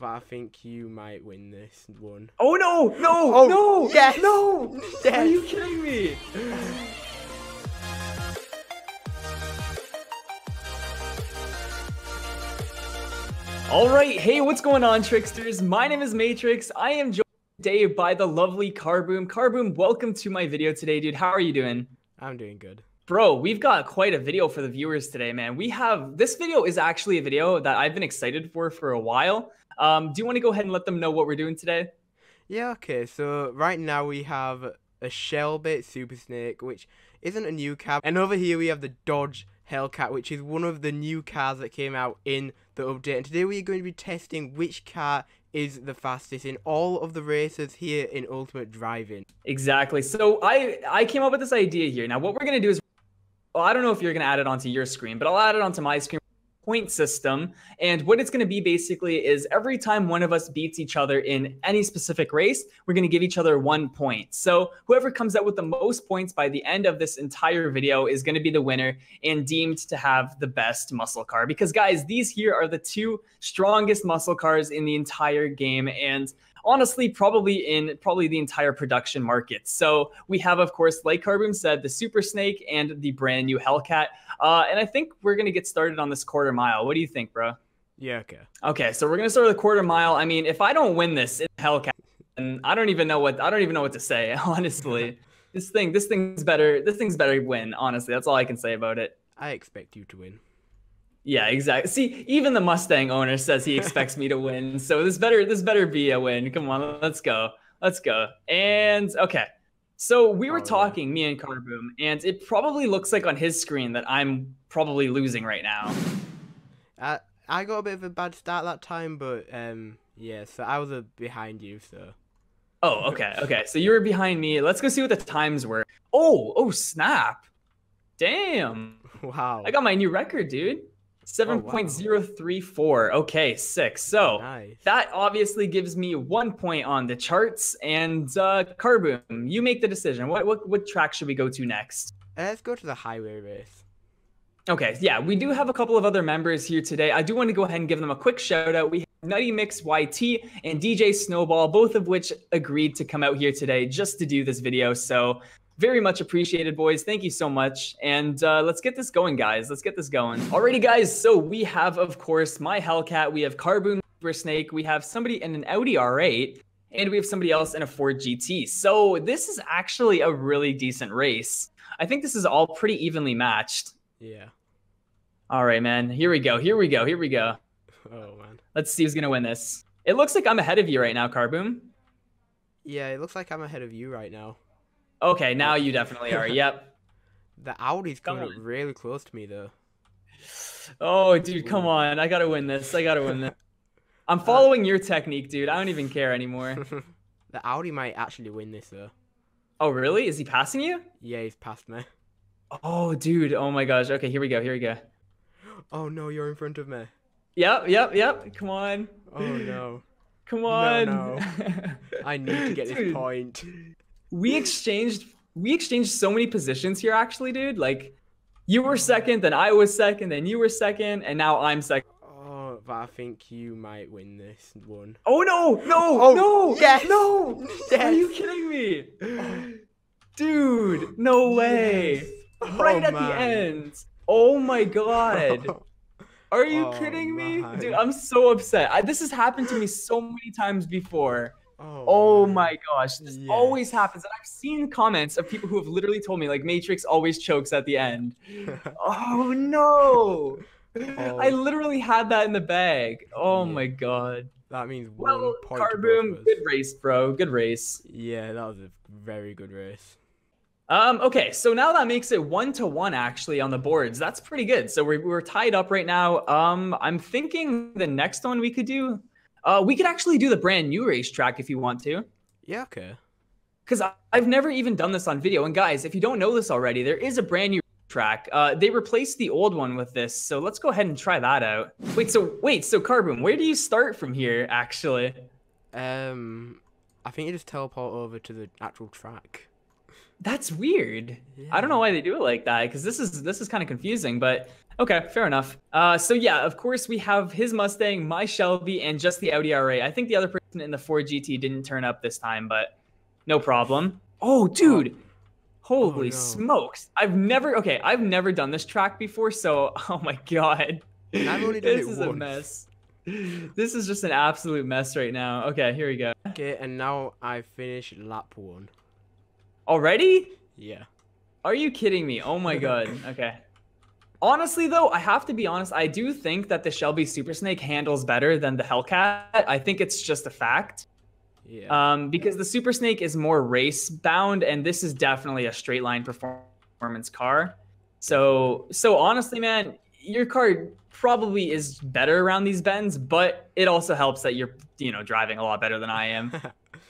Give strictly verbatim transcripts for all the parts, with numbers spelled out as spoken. but I think you might win this one. Oh no! No! Oh, no! Yes! No! Yes. Are you kidding me? Alright, hey, what's going on, Tricksters? My name is Matrix. I am joined today by the lovely Carboom. Carboom, welcome to my video today, dude. How are you doing? I'm doing good. Bro, we've got quite a video for the viewers today, man. We have, this video is actually a video that I've been excited for for a while. Um, do you want to go ahead and let them know what we're doing today? Yeah, okay. So right now we have a Shelby Super Snake, which isn't a new cab. And over here we have the Dodge Hellcat, which is one of the new cars that came out in the update. And today we're going to be testing which car is the fastest in all of the races here in Ultimate Driving. Exactly. So I, I came up with this idea here. Now what we're going to do is, well, I don't know if you're going to add it onto your screen, but I'll add it onto my screen. Point system. And what it's going to be basically is every time one of us beats each other in any specific race, we're going to give each other one point. So whoever comes up with the most points by the end of this entire video is going to be the winner and deemed to have the best muscle car. Because guys, these here are the two strongest muscle cars in the entire game. And honestly, probably in probably the entire production market. So we have, of course, like Carboom said, the Super Snake and the brand new Hellcat. Uh, and I think we're going to get started on this quarter mile. What do you think, bro? Yeah, okay. Okay, so we're going to start with the quarter mile. I mean, if I don't win this in Hellcat, then I don't even know what I don't even know what to say, honestly. this thing this thing's better. This thing's better win, honestly. That's all I can say about it. I expect you to win. Yeah, exactly. See, even the Mustang owner says he expects me to win. So this better this better be a win. Come on, let's go. Let's go. And okay. So we were oh, talking, yeah. me and Carboom, and it probably looks like on his screen that I'm probably losing right now. I I got a bit of a bad start that time, but um yeah, so I was uh, behind you, so. Oh, okay. Okay. So you were behind me. Let's go see what the times were. Oh, oh snap. Damn. Wow. I got my new record, dude. seven point oh three four. Oh, wow. Okay, six. So nice. That obviously gives me one point on the charts. And uh, Carboom, you make the decision. What, what what track should we go to next? Let's go to the highway race. Okay, yeah, we do have a couple of other members here today. I do want to go ahead and give them a quick shout out. We have Nutty Mix Y T and D J Snowball, both of which agreed to come out here today just to do this video. So very much appreciated, boys. Thank you so much. And uh, let's get this going, guys. Let's get this going. Alrighty, guys. So we have, of course, my Hellcat. We have Carboom, Super Snake. We have somebody in an Audi R eight. And we have somebody else in a Ford G T. So this is actually a really decent race. I think this is all pretty evenly matched. Yeah. All right, man. Here we go. Here we go. Here we go. Oh, man. Let's see who's going to win this. It looks like I'm ahead of you right now, Carboom. Yeah, it looks like I'm ahead of you right now. Okay, now you definitely are. Yep. The Audi's coming up really close to me, though. Oh, dude, come on. I got to win this. I got to win this. I'm following your technique, dude. I don't even care anymore. The Audi might actually win this, though. Oh, really? Is he passing you? Yeah, he's passed me. Oh, dude. Oh, my gosh. Okay, here we go. Here we go. Oh, no, you're in front of me. Yep, yep, yep. Come on. Oh, no. Come on. No, no. I need to get dude. this point. We exchanged we exchanged so many positions here, actually, dude. Like, you were second, then I was second, then you were second, and now I'm second. Oh, but I think you might win this one. Oh, no! No! Oh, no! Yes! No! Yes. Are you kidding me? Oh. Dude, no way. Yes. Oh, right at man. the end. Oh, my God. Are you oh, kidding me? My. Dude, I'm so upset. I, this has happened to me so many times before. Oh, oh my gosh, this yes. always happens. And I've seen comments of people who have literally told me, like, Matrix always chokes at the end. Oh, no. Oh. I literally had that in the bag. Oh, yeah. my God. That means one well, point. Carboom, good race, bro. Good race. Yeah, that was a very good race. Um, okay, so now that makes it one to one actually on the boards. That's pretty good. So we're, we're tied up right now. Um, I'm thinking the next one we could do, Uh, we could actually do the brand new racetrack if you want to. Yeah, okay. Because I've never even done this on video. And guys, if you don't know this already, there is a brand new track. Uh, they replaced the old one with this. So let's go ahead and try that out. Wait, so wait, so Carboom, where do you start from here, actually? Um, I think you just teleport over to the actual track. That's weird. Yeah. I don't know why they do it like that, because this is this is kind of confusing, but okay, fair enough. Uh, so yeah, of course we have his Mustang, my Shelby, and just the Audi R eight. I think the other person in the Ford G T didn't turn up this time, but no problem. Oh, dude. Oh. Holy oh, no. smokes. I've never, okay, I've never done this track before, so, oh my God. And I've only done this it is once. a mess. This is just an absolute mess right now. Okay, here we go. Okay, and now I finished lap one. Already? Yeah. Are you kidding me? Oh my God. Okay. Honestly, though, I have to be honest. I do think that the Shelby Super Snake handles better than the Hellcat. I think it's just a fact. Yeah. Um, because the Super Snake is more race bound, and this is definitely a straight line performance car. So, so honestly, man, your car probably is better around these bends, but it also helps that you're, you know, driving a lot better than I am.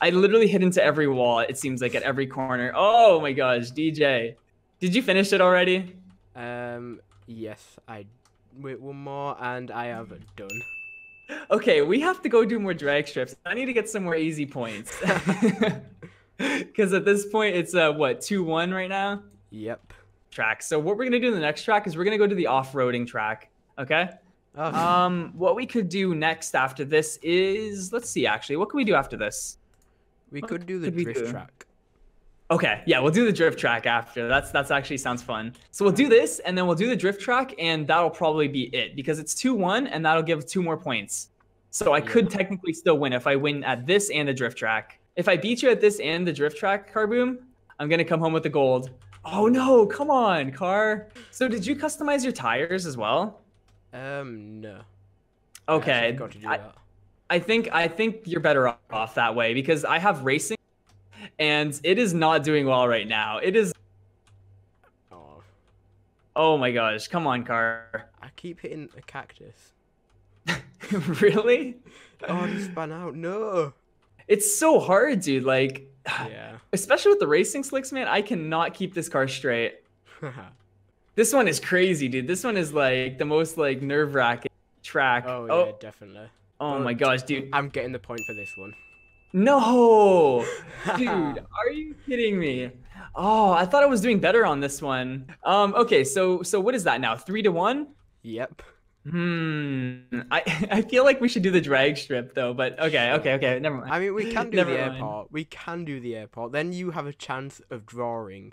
I literally hit into every wall. It seems like at every corner. Oh my gosh, D J, did you finish it already? Um, yes, I. Wait, one more, and I have it done. Okay, we have to go do more drag strips. I need to get some more easy points. Because at this point, it's uh, what, two one right now? Yep. Track. So what we're gonna do in the next track is we're gonna go to the off-roading track. Okay. Oh. Um, what we could do next after this is, let's see. Actually, what can we do after this? We could do the drift track. Okay, yeah, we'll do the drift track after. That's that's actually sounds fun. So we'll do this, and then we'll do the drift track, and that'll probably be it, because it's two one, and that'll give two more points. So I yeah. could technically still win if I win at this and the drift track. If I beat you at this and the drift track, Carboom, I'm gonna come home with the gold. Oh no, come on, Car. So did you customize your tires as well? Um, no. Okay. I got to do I, that. I think I think you're better off that way, because I have racing, and it is not doing well right now. It is. Oh. Oh my gosh! Come on, Car. I keep hitting a cactus. Really? Oh, it spun out. No. It's so hard, dude. Like. Yeah. Especially with the racing slicks, man. I cannot keep this car straight. This one is crazy, dude. This one is like the most like nerve-wracking track. Oh, oh yeah, definitely. Oh my gosh, dude. I'm getting the point for this one. No! Dude, are you kidding me? Oh, I thought I was doing better on this one. Um, okay, so so what is that now? Three to one? Yep. Hmm. I, I feel like we should do the drag strip though, but okay, okay, okay. Never mind. I mean, we can do never the mind. airport. We can do the airport. Then you have a chance of drawing.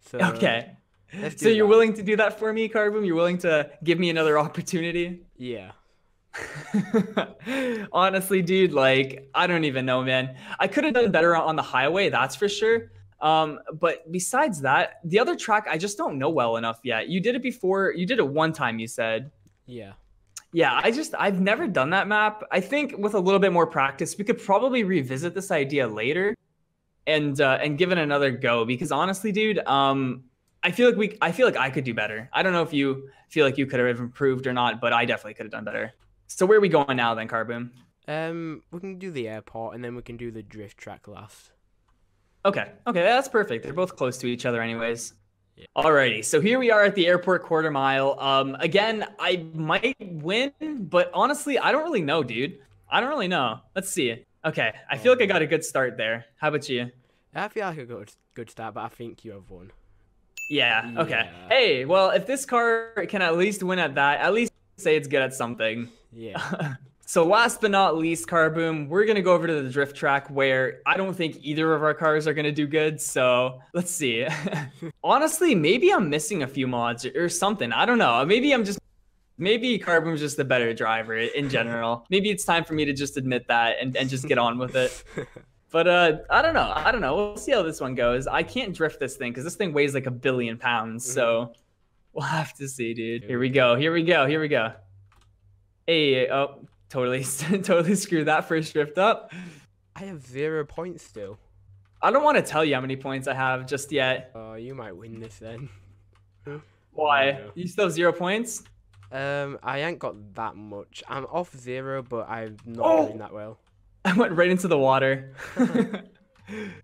So okay. Let's do so that. You're willing to do that for me, Carboom? You're willing to give me another opportunity? Yeah. Honestly, dude, like I don't even know, man. I could have done better on the highway, that's for sure. Um, but besides that, the other track I just don't know well enough yet. You did it before. You did it one time, you said. Yeah. Yeah, I just I've never done that map. I think with a little bit more practice, we could probably revisit this idea later, and uh, and give it another go. Because honestly, dude, um, I feel like we I feel like I could do better. I don't know if you feel like you could have improved or not, but I definitely could have done better. So where are we going now then, Carboom? Um, we can do the airport, and then we can do the drift track last. Okay, okay, that's perfect. They're both close to each other anyways. Yeah. Alrighty, so here we are at the airport quarter mile. Um, again, I might win, but honestly, I don't really know, dude. I don't really know. Let's see. Okay, I feel oh. like I got a good start there. How about you? I feel like I got a good start, but I think you have won. Yeah, yeah. Okay. Hey, well, if this car can at least win at that, at least say it's good at something. Yeah. So last but not least, Carboom, we're going to go over to the drift track where I don't think either of our cars are going to do good. So let's see. Honestly, maybe I'm missing a few mods or something. I don't know. Maybe I'm just, maybe Carboom's just the better driver in general. Maybe it's time for me to just admit that and, and just get on with it. But uh, I don't know. I don't know. We'll see how this one goes. I can't drift this thing because this thing weighs like a billion pounds. Mm-hmm. So we'll have to see, dude. Here we go. Here we go. Here we go. Hey, oh, totally, totally screwed that first drift up. I have zero points still. I don't want to tell you how many points I have just yet. Oh, you might win this then. Why? No. You still have zero points? Um, I ain't got that much. I'm off zero, but I'm not oh! doing that well. I went right into the water.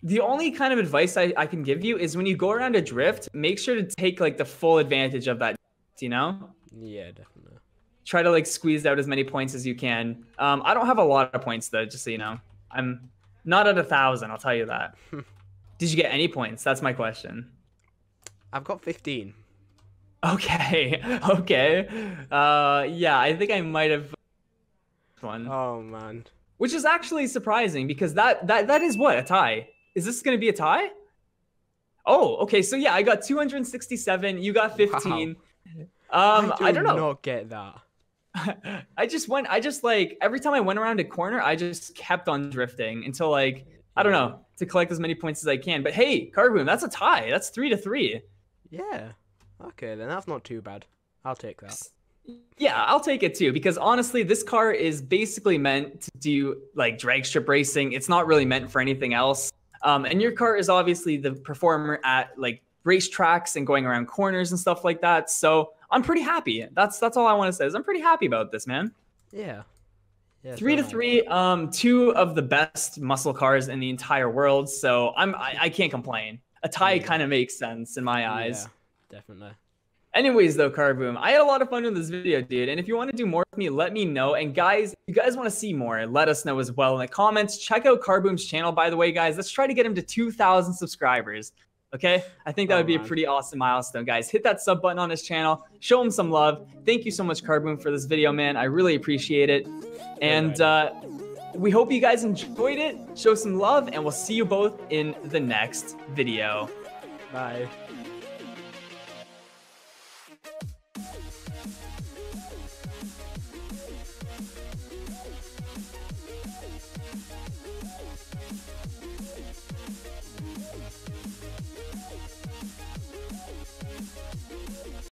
The only kind of advice I, I can give you is when you go around a drift, make sure to take like the full advantage of that, you know? Yeah, definitely. Try to like squeeze out as many points as you can. Um, I don't have a lot of points though, just so you know. I'm not at a thousand, I'll tell you that. Did you get any points? That's my question. I've got fifteen. Okay. Okay. Uh, yeah, I think I might have one. Oh man. Which is actually surprising because that that that is what, a tie. Is this going to be a tie? Oh, okay. So yeah, I got two hundred sixty-seven. You got fifteen. Wow. Um, I, do I don't know. Not get that. I just went. I just like every time I went around a corner, I just kept on drifting until like I don't know, to collect as many points as I can. But hey, Carboom, that's a tie. That's three to three. Yeah. Okay, then that's not too bad. I'll take that. Yeah, I'll take it too, because honestly, this car is basically meant to do like drag strip racing. It's not really meant for anything else. Um, and your car is obviously the performer at like racetracks and going around corners and stuff like that. So I'm pretty happy. That's that's all I want to say is I'm pretty happy about this, man. Yeah. Yeah, three to three, um, two of the best muscle cars in the entire world. So I'm I, I can't complain. A tie yeah. kind of makes sense in my eyes. Yeah, definitely. Anyways, though, Carboom, I had a lot of fun with this video, dude. And if you want to do more with me, let me know. And guys, if you guys want to see more, let us know as well in the comments. Check out Carboom's channel, by the way, guys. Let's try to get him to two thousand subscribers. Okay? I think that oh, would be man. a pretty awesome milestone, guys. Hit that sub button on his channel. Show him some love. Thank you so much, Carboom, for this video, man. I really appreciate it. And uh, we hope you guys enjoyed it. Show some love, and we'll see you both in the next video. Bye.